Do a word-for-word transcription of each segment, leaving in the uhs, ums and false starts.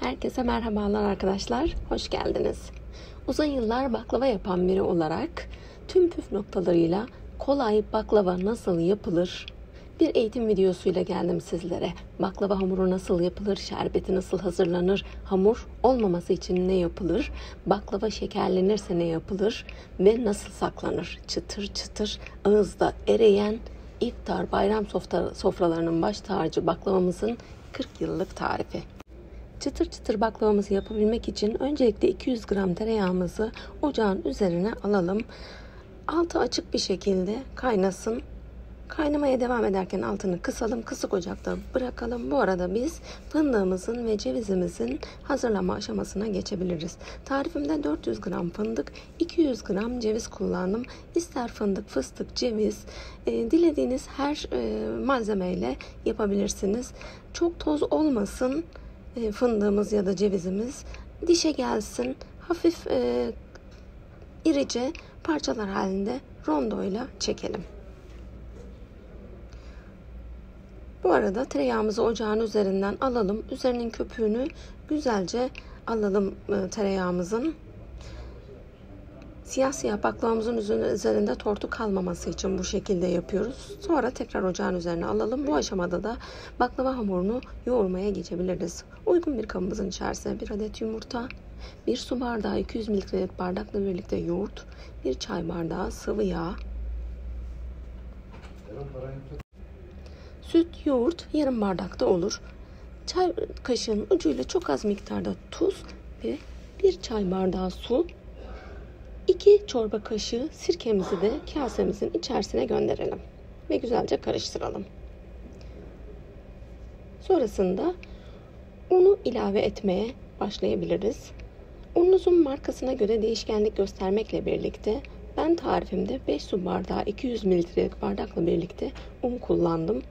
Herkese merhabalar arkadaşlar, hoş geldiniz. Uzun yıllar baklava yapan biri olarak tüm püf noktalarıyla kolay baklava nasıl yapılır bir eğitim videosuyla geldim sizlere. Baklava hamuru nasıl yapılır, şerbeti nasıl hazırlanır, hamur olmaması için ne yapılır, baklava şekerlenirse ne yapılır ve nasıl saklanır? Çıtır çıtır ağızda eriyen iftar bayram sofralarının baş tacı baklavamızın kırk yıllık tarifi. Çıtır çıtır baklavamızı yapabilmek için öncelikle iki yüz gram tereyağımızı ocağın üzerine alalım. Altı açık bir şekilde kaynasın. Kaynamaya devam ederken altını kısalım, kısık ocakta bırakalım. Bu arada biz fındığımızın ve cevizimizin hazırlama aşamasına geçebiliriz. Tarifimde dört yüz gram fındık, iki yüz gram ceviz kullandım. İster fındık, fıstık, ceviz, e, dilediğiniz her e, malzemeyle yapabilirsiniz. Çok toz olmasın e, fındığımız ya da cevizimiz. Dişe gelsin, hafif e, irice parçalar halinde rondoyla çekelim. Bu arada tereyağımızı ocağın üzerinden alalım. Üzerinin köpüğünü güzelce alalım tereyağımızın. Siyah siyah baklavamızın üzerinde tortu kalmaması için bu şekilde yapıyoruz. Sonra tekrar ocağın üzerine alalım. Bu aşamada da baklava hamurunu yoğurmaya geçebiliriz. Uygun bir kabımızın içerisine bir adet yumurta, bir su bardağı iki yüz mililitrelik bardakla birlikte yoğurt, bir çay bardağı sıvı yağ, süt, yoğurt yarım bardakta olur. Çay kaşığının ucuyla çok az miktarda tuz ve bir çay bardağı su, iki çorba kaşığı sirkemizi de kasemizin içerisine gönderelim ve güzelce karıştıralım. Sonrasında unu ilave etmeye başlayabiliriz. Ununuzun markasına göre değişkenlik göstermekle birlikte ben tarifimde beş su bardağı iki yüz mililitrelik bardakla birlikte un kullandım.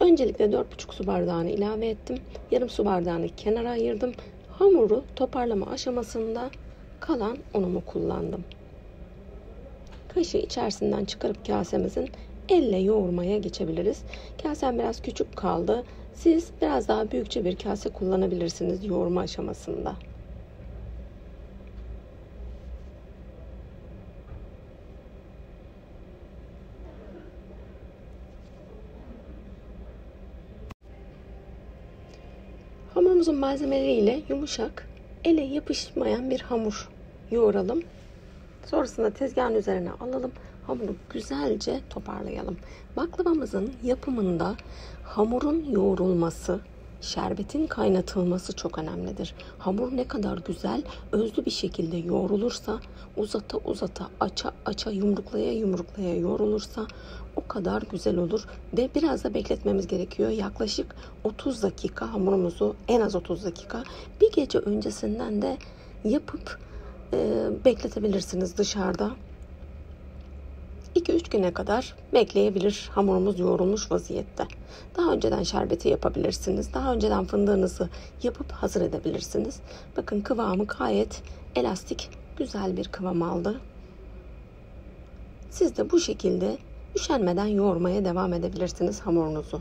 Öncelikle dört buçuk su bardağını ilave ettim. Yarım su bardağını kenara ayırdım. Hamuru toparlama aşamasında kalan unumu kullandım. Kaşığı içerisinden çıkarıp kasemizin elle yoğurmaya geçebiliriz. Kasem biraz küçük kaldı. Siz biraz daha büyükçe bir kase kullanabilirsiniz yoğurma aşamasında. Hamurumuzun malzemeleriyle yumuşak, ele yapışmayan bir hamur yoğuralım. Sonrasında tezgahın üzerine alalım. Hamuru güzelce toparlayalım. Baklavamızın yapımında hamurun yoğurulması, şerbetin kaynatılması çok önemlidir. Hamur ne kadar güzel, özlü bir şekilde yoğrulursa, uzata uzata, aça aça, yumruklaya yumruklaya yoğrulursa o kadar güzel olur. Ve biraz da bekletmemiz gerekiyor. Yaklaşık otuz dakika hamurumuzu, en az otuz dakika, bir gece öncesinden de yapıp e, bekletebilirsiniz dışarıda. iki üç güne kadar bekleyebilir hamurumuz yoğrulmuş vaziyette. Daha önceden şerbeti yapabilirsiniz. Daha önceden fındığınızı yapıp hazır edebilirsiniz. Bakın kıvamı gayet elastik, güzel bir kıvam aldı. Siz de bu şekilde üşenmeden yoğurmaya devam edebilirsiniz hamurunuzu.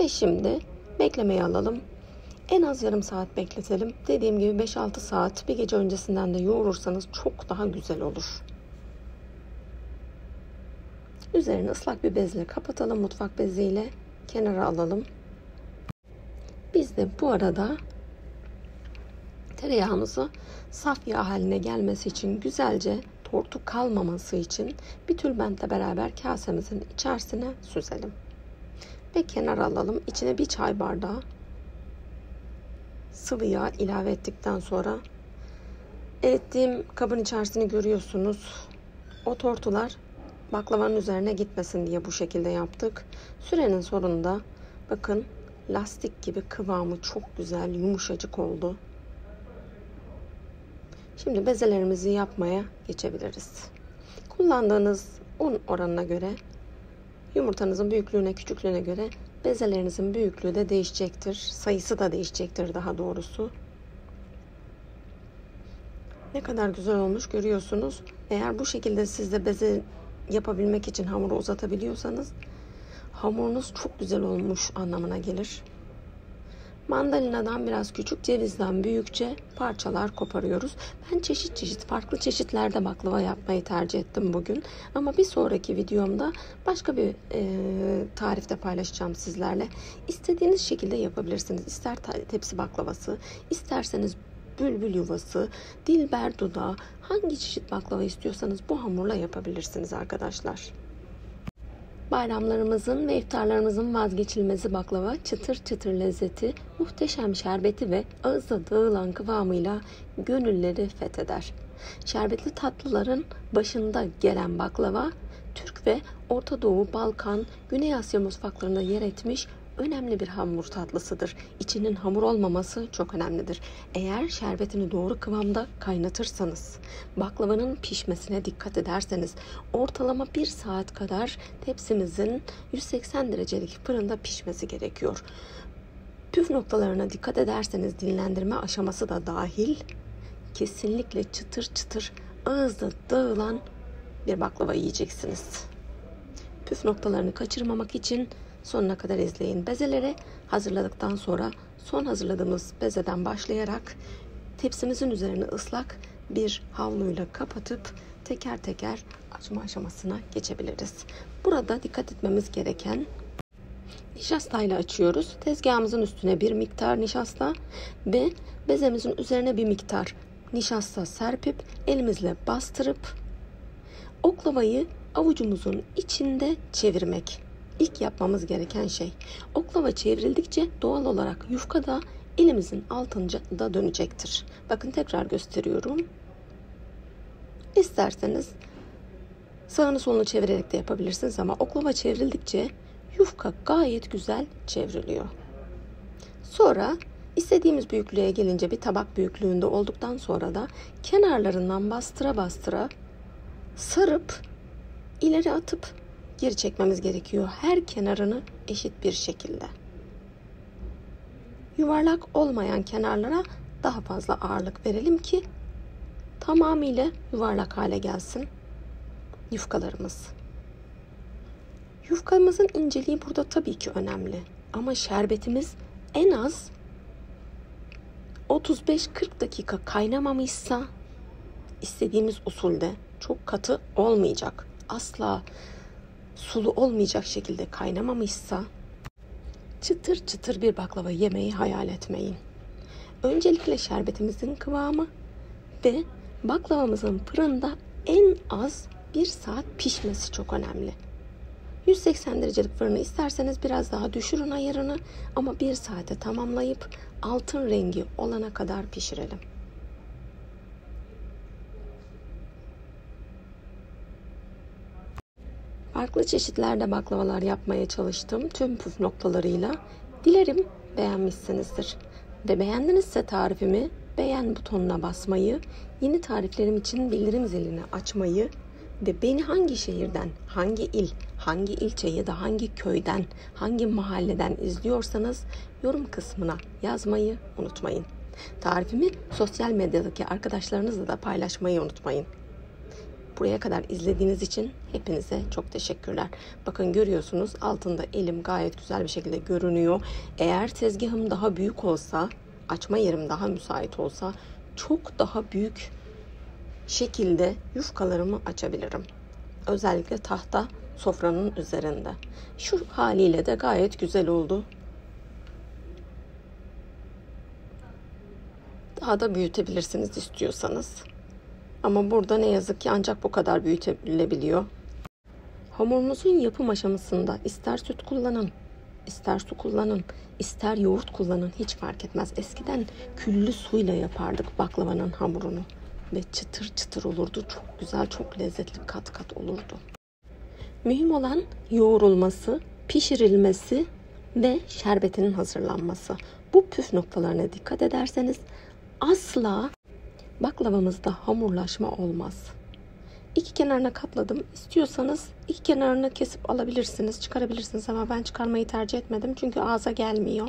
Ve şimdi beklemeye alalım. En az yarım saat bekletelim. Dediğim gibi beş altı saat, bir gece öncesinden de yoğurursanız çok daha güzel olur. Üzerini ıslak bir bezle kapatalım. Mutfak beziyle kenara alalım. Biz de bu arada tereyağımızı saf yağ haline gelmesi için, güzelce tortu kalmaması için bir tülbentle beraber kasemizin içerisine süzelim. Ve kenara alalım. İçine bir çay bardağı sıvı yağ ilave ettikten sonra erittiğim kabın içerisini görüyorsunuz. O tortular baklavanın üzerine gitmesin diye bu şekilde yaptık. Sürenin sonunda bakın lastik gibi kıvamı çok güzel, yumuşacık oldu. Şimdi bezelerimizi yapmaya geçebiliriz. Kullandığınız un oranına göre, yumurtanızın büyüklüğüne, küçüklüğüne göre bezelerinizin büyüklüğü de değişecektir. Sayısı da değişecektir daha doğrusu. Ne kadar güzel olmuş görüyorsunuz. Eğer bu şekilde siz de beze yapabilmek için hamuru uzatabiliyorsanız hamurunuz çok güzel olmuş anlamına gelir. Mandalinadan biraz küçük, cevizden büyükçe parçalar koparıyoruz. Ben çeşit çeşit farklı çeşitlerde baklava yapmayı tercih ettim bugün. Ama bir sonraki videomda başka bir e, tarifte paylaşacağım sizlerle. İstediğiniz şekilde yapabilirsiniz. İster tepsi baklavası, isterseniz bülbül yuvası, dilber dudağı, hangi çeşit baklava istiyorsanız bu hamurla yapabilirsiniz arkadaşlar. Bayramlarımızın ve iftarlarımızın vazgeçilmezi baklava, çıtır çıtır lezzeti, muhteşem şerbeti ve ağızda dağılan kıvamıyla gönülleri fetheder. Şerbetli tatlıların başında gelen baklava, Türk ve Orta Doğu, Balkan, Güney Asya mutfaklarında yer etmiş önemli bir hamur tatlısıdır. İçinin hamur olmaması çok önemlidir. Eğer şerbetini doğru kıvamda kaynatırsanız, baklavanın pişmesine dikkat ederseniz, ortalama bir saat kadar tepsimizin yüz seksen derecelik fırında pişmesi gerekiyor. Püf noktalarına dikkat ederseniz, dinlendirme aşaması da dahil, kesinlikle çıtır çıtır ağızda dağılan bir baklava yiyeceksiniz. Püf noktalarını kaçırmamak için sonuna kadar izleyin. Bezeleri hazırladıktan sonra son hazırladığımız bezeden başlayarak tepsimizin üzerine ıslak bir havluyla kapatıp teker teker açma aşamasına geçebiliriz. Burada dikkat etmemiz gereken, nişastayla açıyoruz. Tezgahımızın üstüne bir miktar nişasta ve bezemizin üzerine bir miktar nişasta serpip elimizle bastırıp oklavayı avucumuzun içinde çevirmek. İlk yapmamız gereken şey, oklava çevrildikçe doğal olarak yufka da elimizin altında dönecektir. Bakın, tekrar gösteriyorum. İsterseniz sağını solunu çevirerek de yapabilirsiniz ama oklava çevrildikçe yufka gayet güzel çevriliyor. Sonra istediğimiz büyüklüğe gelince, bir tabak büyüklüğünde olduktan sonra da kenarlarından bastıra bastıra sarıp ileri atıp geri çekmemiz gerekiyor. Her kenarını eşit bir şekilde. Yuvarlak olmayan kenarlara daha fazla ağırlık verelim ki tamamıyla yuvarlak hale gelsin yufkalarımız. Yufkamızın inceliği burada tabii ki önemli. Ama şerbetimiz en az otuz beş kırk dakika kaynamamışsa istediğimiz usulde çok katı olmayacak. Asla sulu olmayacak şekilde kaynamamışsa çıtır çıtır bir baklava yemeği hayal etmeyin. Öncelikle şerbetimizin kıvamı ve baklavamızın fırında en az bir saat pişmesi çok önemli. yüz seksen derecelik fırını isterseniz biraz daha düşürün ayarını ama bir saate tamamlayıp altın rengi olana kadar pişirelim. Farklı çeşitlerde baklavalar yapmaya çalıştım tüm püf noktalarıyla. Dilerim beğenmişsinizdir. Ve beğendinizse tarifimi beğen butonuna basmayı, yeni tariflerim için bildirim zilini açmayı ve beni hangi şehirden, hangi il, hangi ilçe ya da hangi köyden, hangi mahalleden izliyorsanız yorum kısmına yazmayı unutmayın. Tarifimi sosyal medyadaki arkadaşlarınızla da paylaşmayı unutmayın. Buraya kadar izlediğiniz için hepinize çok teşekkürler. Bakın, görüyorsunuz, altında elim gayet güzel bir şekilde görünüyor. Eğer tezgahım daha büyük olsa, açma yerim daha müsait olsa çok daha büyük şekilde yufkalarımı açabilirim. Özellikle tahta sofranın üzerinde. Şu haliyle de gayet güzel oldu. Daha da büyütebilirsiniz istiyorsanız. Ama burada ne yazık ki ancak bu kadar büyütülebiliyor. Hamurumuzun yapım aşamasında ister süt kullanın, ister su kullanın, ister yoğurt kullanın, hiç fark etmez. Eskiden küllü suyla yapardık baklavanın hamurunu ve çıtır çıtır olurdu. Çok güzel, çok lezzetli, kat kat olurdu. Mühim olan yoğurulması, pişirilmesi ve şerbetinin hazırlanması. Bu püf noktalarına dikkat ederseniz asla baklavamızda hamurlaşma olmaz. İki kenarına katladım. İstiyorsanız iki kenarını kesip alabilirsiniz, çıkarabilirsiniz ama ben çıkarmayı tercih etmedim çünkü ağza gelmiyor.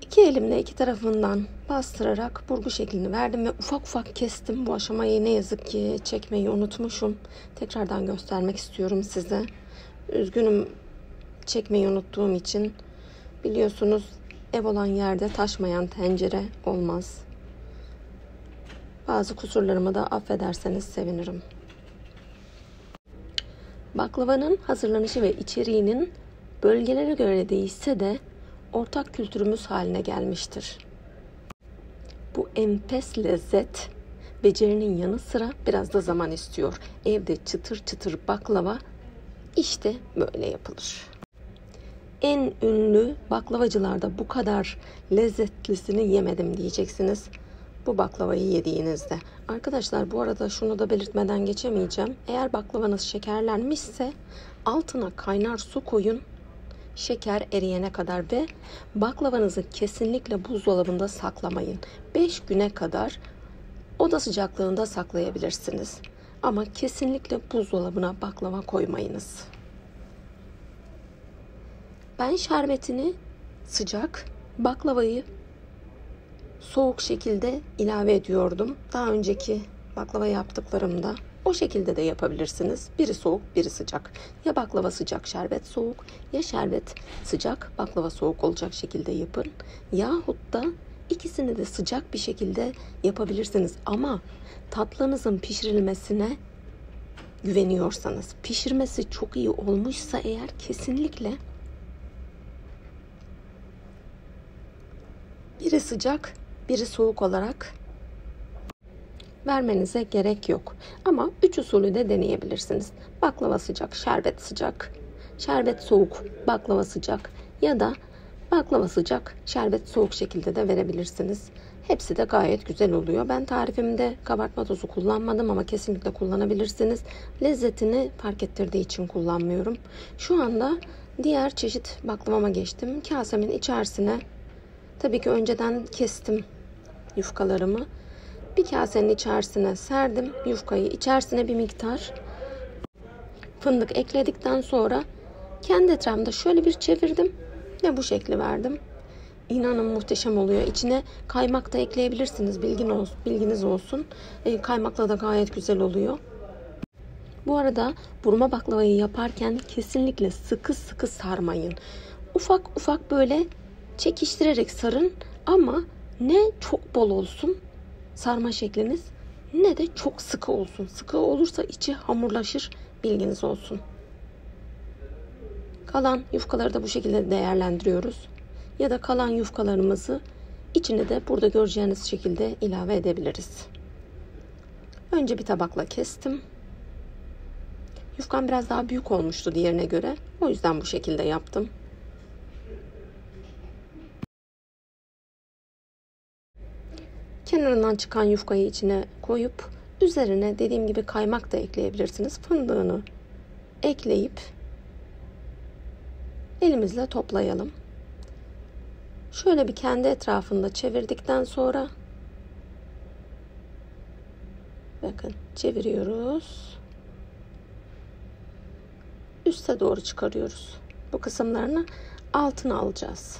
İki elimle iki tarafından bastırarak burgu şeklini verdim ve ufak ufak kestim. Bu aşamayı ne yazık ki çekmeyi unutmuşum. Tekrardan göstermek istiyorum size. Üzgünüm, çekmeyi unuttuğum için. Biliyorsunuz Ev olan yerde taşmayan tencere olmaz. Bazı kusurlarımı da affederseniz sevinirim. Baklavanın hazırlanışı ve içeriğinin bölgelere göre değişse de ortak kültürümüz haline gelmiştir. Bu enfes lezzet becerinin yanı sıra biraz da zaman istiyor. Evde çıtır çıtır baklava işte böyle yapılır. En ünlü baklavacılarda bu kadar lezzetlisini yemedim diyeceksiniz bu baklavayı yediğinizde. Arkadaşlar, bu arada şunu da belirtmeden geçemeyeceğim. Eğer baklavanız şekerlenmişse altına kaynar su koyun. Şeker eriyene kadar ve baklavanızı kesinlikle buzdolabında saklamayın. beş güne kadar oda sıcaklığında saklayabilirsiniz. Ama kesinlikle buzdolabına baklava koymayınız. Ben şerbetini sıcak, baklavayı soğuk şekilde ilave ediyordum. Daha önceki baklava yaptıklarımda o şekilde de yapabilirsiniz. Biri soğuk, biri sıcak. Ya baklava sıcak, şerbet soğuk, ya şerbet sıcak, baklava soğuk olacak şekilde yapın. Yahut da ikisini de sıcak bir şekilde yapabilirsiniz. Ama tatlınızın pişirilmesine güveniyorsanız, pişirmesi çok iyi olmuşsa eğer kesinlikle biri sıcak, biri soğuk olarak vermenize gerek yok. Ama üç usulü de deneyebilirsiniz. Baklava sıcak, şerbet sıcak, şerbet soğuk, baklava sıcak ya da baklava sıcak, şerbet soğuk şekilde de verebilirsiniz. Hepsi de gayet güzel oluyor. Ben tarifimde kabartma tozu kullanmadım ama kesinlikle kullanabilirsiniz. Lezzetini fark ettirdiği için kullanmıyorum. Şu anda diğer çeşit baklavama geçtim. Kasemin içerisine tabii ki önceden kestim yufkalarımı. Bir kasenin içerisine serdim yufkayı. İçerisine bir miktar fındık ekledikten sonra kendi etrafımda şöyle bir çevirdim ve bu şekli verdim. İnanın muhteşem oluyor. İçine kaymak da ekleyebilirsiniz. Bilgin olsun, bilginiz olsun. E, kaymakla da gayet güzel oluyor. Bu arada burma baklavayı yaparken kesinlikle sıkı sıkı sarmayın. Ufak ufak böyle çekiştirerek sarın ama ne çok bol olsun sarma şekliniz ne de çok sıkı olsun. Sıkı olursa içi hamurlaşır, bilginiz olsun. Kalan yufkaları da bu şekilde değerlendiriyoruz. Ya da kalan yufkalarımızı içine de burada göreceğiniz şekilde ilave edebiliriz. Önce bir tabakla kestim. Yufkam biraz daha büyük olmuştu diğerine göre. O yüzden bu şekilde yaptım. Kenarından çıkan yufkayı içine koyup üzerine dediğim gibi kaymak da ekleyebilirsiniz. Fındığını ekleyip elimizle toplayalım. Şöyle bir kendi etrafında çevirdikten sonra bakın çeviriyoruz. Üste doğru çıkarıyoruz. Bu kısımlarını altına alacağız.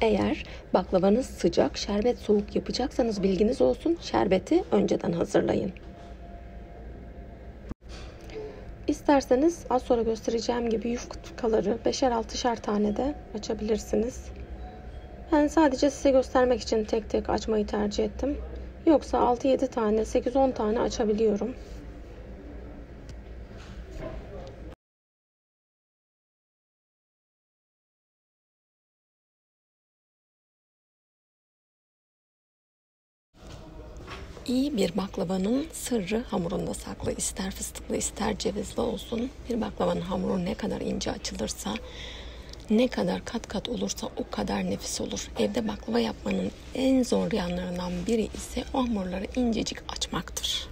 Eğer baklavanız sıcak, şerbet soğuk yapacaksanız bilginiz olsun, şerbeti önceden hazırlayın. İsterseniz az sonra göstereceğim gibi yufkaları beşer altışar tane de açabilirsiniz. Ben sadece size göstermek için tek tek açmayı tercih ettim. Yoksa altı yedi tane, sekiz on tane açabiliyorum. İyi bir baklavanın sırrı hamurunda saklı. İster fıstıklı ister cevizli olsun. Bir baklavanın hamuru ne kadar ince açılırsa, ne kadar kat kat olursa o kadar nefis olur. Evde baklava yapmanın en zor yanlarından biri ise o hamurları incecik açmaktır.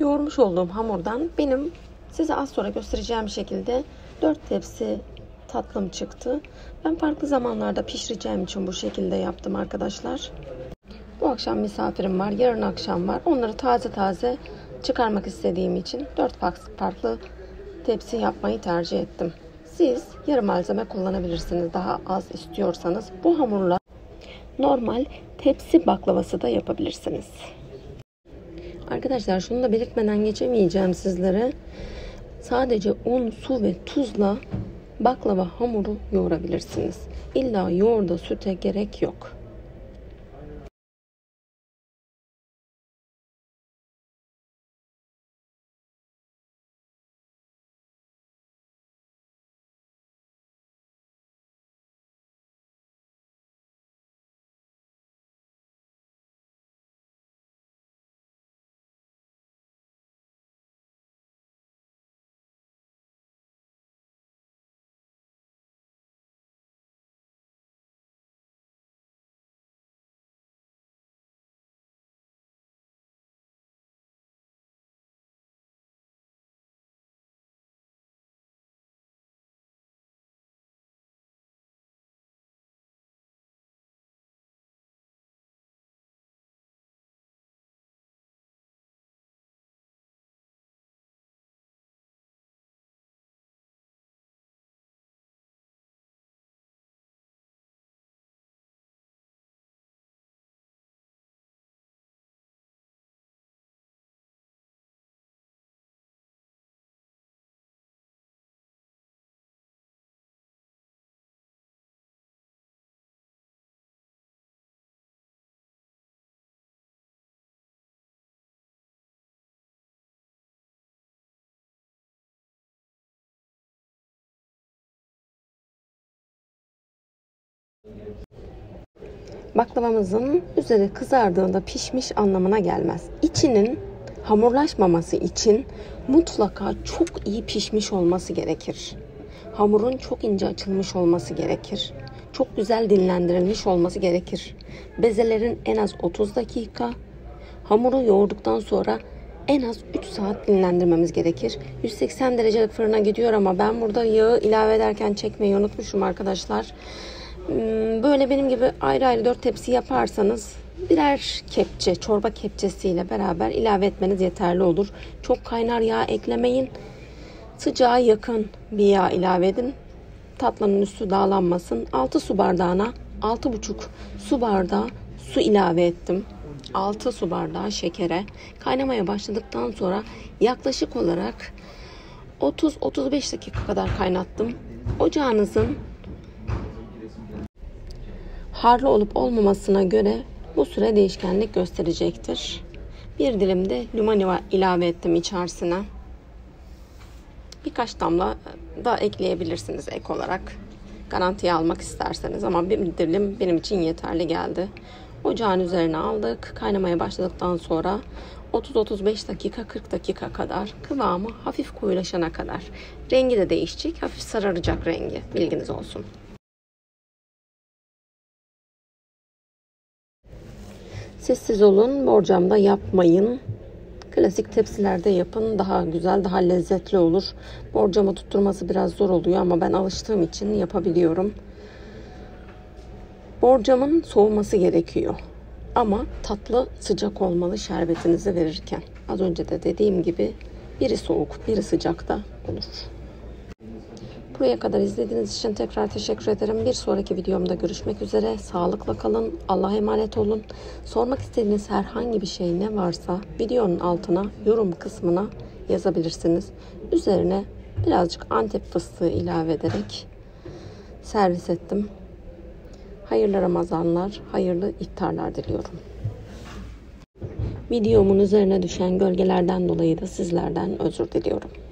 Yoğurmuş olduğum hamurdan benim size az sonra göstereceğim şekilde dört tepsi tatlım çıktı. Ben farklı zamanlarda pişireceğim için bu şekilde yaptım arkadaşlar. Bu akşam misafirim var, yarın akşam var. Onları taze taze çıkarmak istediğim için dört farklı tepsi yapmayı tercih ettim. Siz yarı malzeme kullanabilirsiniz daha az istiyorsanız. Bu hamurla normal tepsi baklavası da yapabilirsiniz. Arkadaşlar şunu da belirtmeden geçemeyeceğim sizlere. Sadece un, su ve tuzla baklava hamuru yoğurabilirsiniz. İlla yoğurda, süte gerek yok. Baklavamızın üzeri kızardığında pişmiş anlamına gelmez. İçinin hamurlaşmaması için mutlaka çok iyi pişmiş olması gerekir. Hamurun çok ince açılmış olması gerekir. Çok güzel dinlendirilmiş olması gerekir. Bezelerin en az otuz dakika, hamuru yoğurduktan sonra en az üç saat dinlendirmemiz gerekir. yüz seksen derecelik fırına gidiyor ama ben burada yağı ilave ederken çekmeyi unutmuşum arkadaşlar. Böyle benim gibi ayrı ayrı dört tepsi yaparsanız birer kepçe, çorba kepçesiyle beraber ilave etmeniz yeterli olur. Çok kaynar yağ eklemeyin. Sıcağa yakın bir yağ ilave edin. Tatlının üstü dağlanmasın. altı su bardağına altı buçuk su bardağı su ilave ettim. altı su bardağı şekere. Kaynamaya başladıktan sonra yaklaşık olarak otuz otuz beş dakika kadar kaynattım. Ocağınızın harlı olup olmamasına göre bu süre değişkenlik gösterecektir. Bir dilim de limon ilave ettim içerisine. Birkaç damla da ekleyebilirsiniz ek olarak. Garantiye almak isterseniz ama bir dilim benim için yeterli geldi. Ocağın üzerine aldık. Kaynamaya başladıktan sonra otuz otuz beş dakika kırk dakika kadar kıvamı hafif koyulaşana kadar. Rengi de değişecek. Hafif sararacak rengi. Bilginiz olsun. Siz siz olun, borcamda yapmayın. Klasik tepsilerde yapın, daha güzel, daha lezzetli olur. Borcamı tutturması biraz zor oluyor ama ben alıştığım için yapabiliyorum. Borcamın soğuması gerekiyor. Ama tatlı sıcak olmalı şerbetinizi verirken. Az önce de dediğim gibi biri soğuk, biri sıcak da olur. Buraya kadar izlediğiniz için tekrar teşekkür ederim. Bir sonraki videomda görüşmek üzere. Sağlıkla kalın. Allah'a emanet olun. Sormak istediğiniz herhangi bir şey ne varsa videonun altına, yorum kısmına yazabilirsiniz. Üzerine birazcık Antep fıstığı ilave ederek servis ettim. Hayırlı Ramazanlar, hayırlı iftarlar diliyorum. Videomun üzerine düşen gölgelerden dolayı da sizlerden özür diliyorum.